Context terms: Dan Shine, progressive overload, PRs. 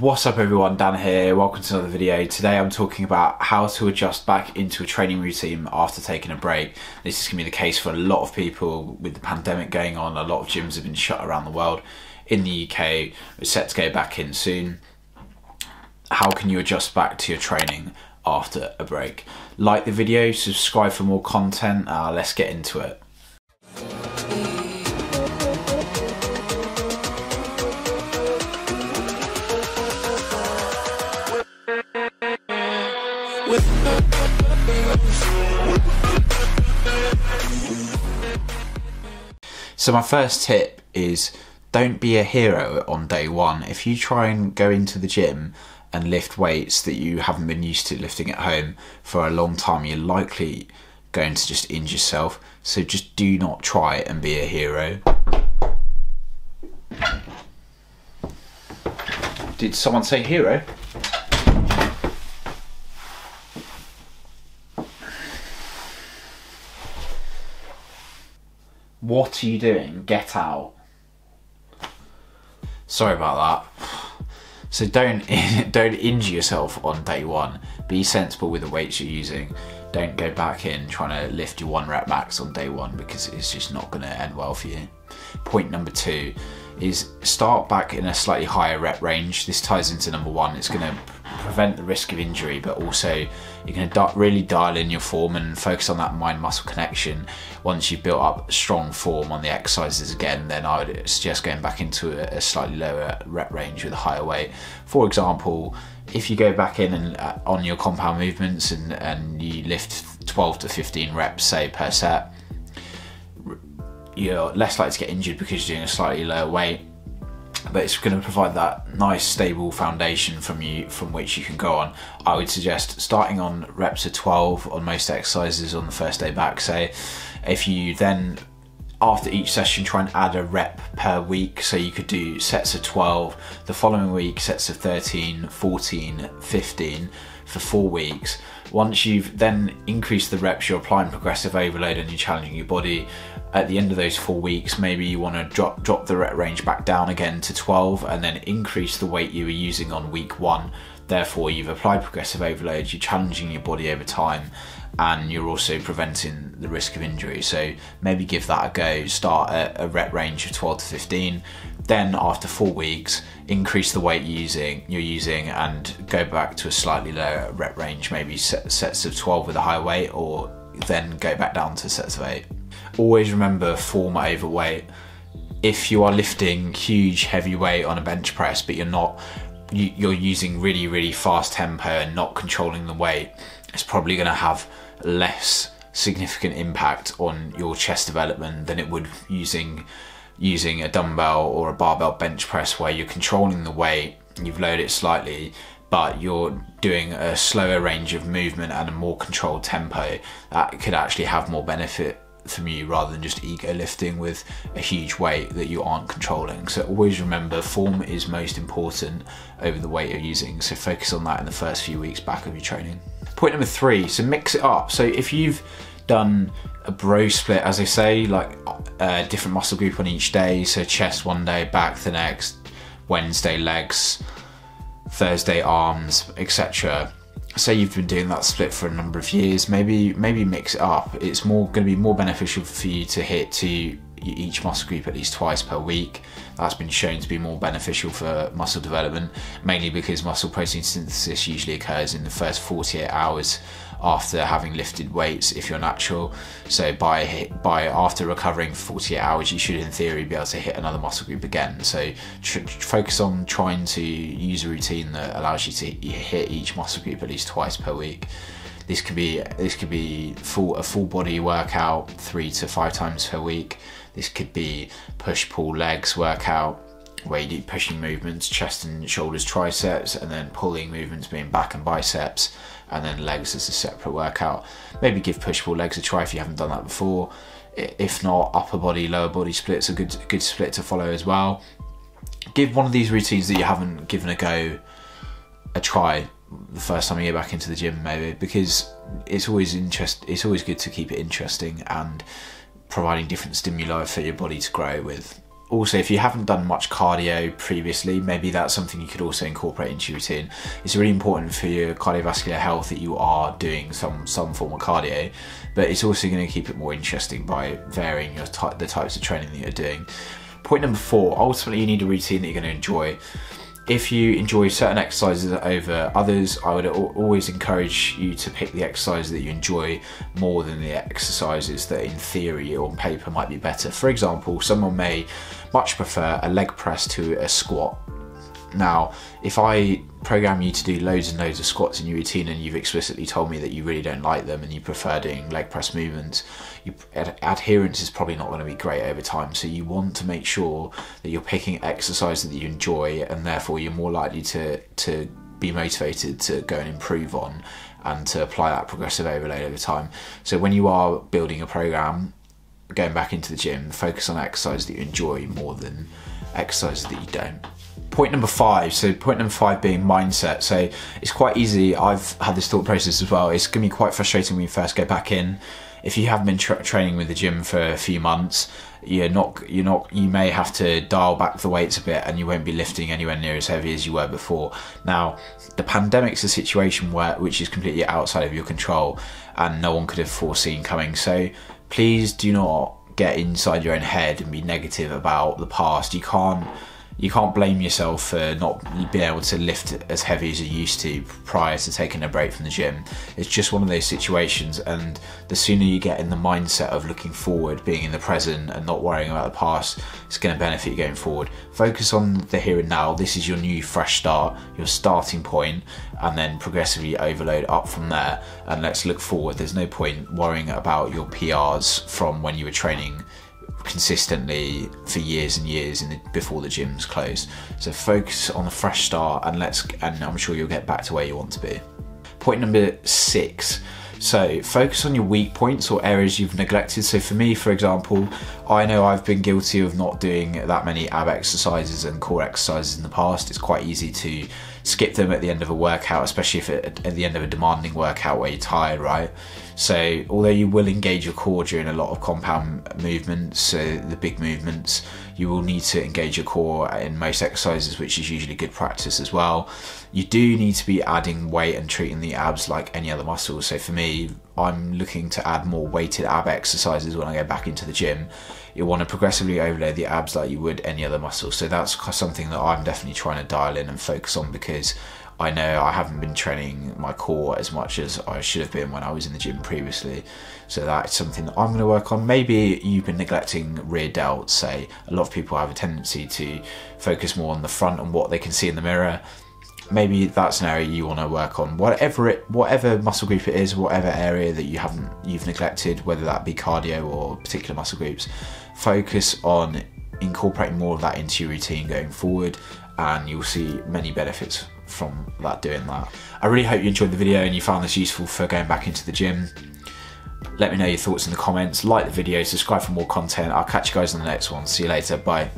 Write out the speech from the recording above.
What's up everyone, Dan here, welcome to another video. Today I'm talking about how to adjust back into a training routine after taking a break. This is going to be the case for a lot of people with the pandemic going on. A lot of gyms have been shut around the world. In the UK, we're set to go back in soon. How can you adjust back to your training after a break? Like the video, subscribe for more content, let's get into it. So my first tip is don't be a hero on day one. If you try and go into the gym and lift weights that you haven't been used to lifting at home for a long time, you're likely going to just injure yourself. So just do not try and be a hero. Did someone say hero? What are you doing? Get out. Sorry about that. So don't injure yourself on day one. Be sensible with the weights you're using. Don't go back in trying to lift your 1 rep max on day one because it's just not gonna end well for you. Point number two is start back in a slightly higher rep range. This ties into number one. It's gonna prevent the risk of injury, but also you're going to really dial in your form and focus on that mind-muscle connection. Once you've built up strong form on the exercises again, then I would suggest going back into a slightly lower rep range with a higher weight. For example, if you go back in and on your compound movements and you lift 12 to 15 reps, say, per set, you're less likely to get injured because you're doing a slightly lower weight. But it's going to provide that nice stable foundation from which you can go on. I would suggest starting on reps of 12 on most exercises on the first day back, say. If you then, after each session, try and add a rep per week, so you could do sets of 12, the following week sets of 13, 14, 15 for 4 weeks. Once you've then increased the reps, you're applying progressive overload and you're challenging your body. At the end of those 4 weeks, maybe you want to drop the rep range back down again to 12 and then increase the weight you were using on week one. Therefore, you've applied progressive overload, you're challenging your body over time, and you're also preventing the risk of injury. So maybe give that a go. Start at a rep range of 12 to 15. Then after 4 weeks, increase the weight you're using and go back to a slightly lower rep range, maybe sets of 12 with a high weight, or then go back down to sets of 8. Always remember form over weight. If you are lifting huge heavy weight on a bench press, but you're using really fast tempo and not controlling the weight, it's probably going to have less significant impact on your chest development than it would using a dumbbell or a barbell bench press, where you're controlling the weight, you've lowered it slightly, but you're doing a slower range of movement and a more controlled tempo. That could actually have more benefit from you rather than just ego lifting with a huge weight that you aren't controlling. So always remember, form is most important over the weight you're using, so focus on that in the first few weeks back of your training. Point number three, so mix it up. So if you've done a bro split, as they say, like a different muscle group on each day, so chest one day, back the next, Wednesday legs, Thursday arms, etc. Say you've been doing that split for a number of years, maybe mix it up. It's going to be more beneficial for you to hit to each muscle group at least twice per week. That's been shown to be more beneficial for muscle development, mainly because muscle protein synthesis usually occurs in the first 48 hours after having lifted weights if you're natural. So by after recovering 48 hours, you should in theory be able to hit another muscle group again. So focus on trying to use a routine that allows you to hit each muscle group at least twice per week. This could be a full body workout 3 to 5 times per week. This could be push-pull legs workout, where you do pushing movements, chest and shoulders, triceps, and then pulling movements being back and biceps, and then legs as a separate workout. Maybe give push-pull legs a try if you haven't done that before. If not, upper body, lower body split's a good split to follow as well. Give one of these routines that you haven't given a try the first time you go back into the gym, maybe, because it's always good to keep it interesting and providing different stimuli for your body to grow with. Also, if you haven't done much cardio previously, maybe that's something you could also incorporate into your routine. It's really important for your cardiovascular health that you are doing some form of cardio, but it's also going to keep it more interesting by varying your the types of training that you're doing. Point number four, ultimately you need a routine that you're going to enjoy. If you enjoy certain exercises over others, I would always encourage you to pick the exercises that you enjoy more than the exercises that in theory or on paper might be better. For example, someone may much prefer a leg press to a squat. Now, if I program you to do loads and loads of squats in your routine and you've explicitly told me that you really don't like them and you prefer doing leg press movements, your adherence is probably not going to be great over time. So you want to make sure that you're picking exercises that you enjoy, and therefore you're more likely to be motivated to go and improve on and to apply that progressive overload over time. So when you are building a program, going back into the gym, focus on exercises that you enjoy more than exercises that you don't. Point number five, so point number five being mindset. So it's quite easy, I've had this thought process as well, it's gonna be quite frustrating when you first go back in. If you haven't been training with the gym for a few months, you may have to dial back the weights a bit and you won't be lifting anywhere near as heavy as you were before. Now, the pandemic's a situation which is completely outside of your control and no one could have foreseen coming. So please do not get inside your own head and be negative about the past. You can't blame yourself for not being able to lift as heavy as you used to prior to taking a break from the gym. It's just one of those situations, and the sooner you get in the mindset of looking forward, being in the present and not worrying about the past, it's going to benefit you going forward. Focus on the here and now. This is your new fresh start, your starting point, and then progressively overload up from there, and let's look forward. There's no point worrying about your PRs from when you were training consistently for years and years before the gyms closed. So focus on the fresh start, and I'm sure you'll get back to where you want to be. Point number six. So focus on your weak points or areas you've neglected. So for me, for example, I know I've been guilty of not doing that many ab exercises and core exercises in the past. It's quite easy to skip them at the end of a workout, especially if at the end of a demanding workout where you're tired, right? So although you will engage your core during a lot of compound movements, so the big movements, you will need to engage your core in most exercises, which is usually good practice as well. You do need to be adding weight and treating the abs like any other muscle. So for me, I'm looking to add more weighted ab exercises when I go back into the gym. You'll want to progressively overload the abs like you would any other muscle. So that's something that I'm definitely trying to dial in and focus on, because I know I haven't been training my core as much as I should have been when I was in the gym previously. So that's something that I'm going to work on. Maybe you've been neglecting rear delts, say. A lot of people have a tendency to focus more on the front and what they can see in the mirror. Maybe that's an area you want to work on. Whatever muscle group it is, whatever area that you've neglected, whether that be cardio or particular muscle groups, focus on incorporating more of that into your routine going forward, and you'll see many benefits from doing that. I really hope you enjoyed the video and you found this useful for going back into the gym. Let me know your thoughts in the comments. Like the video, subscribe for more content. I'll catch you guys on the next one. See you later. Bye.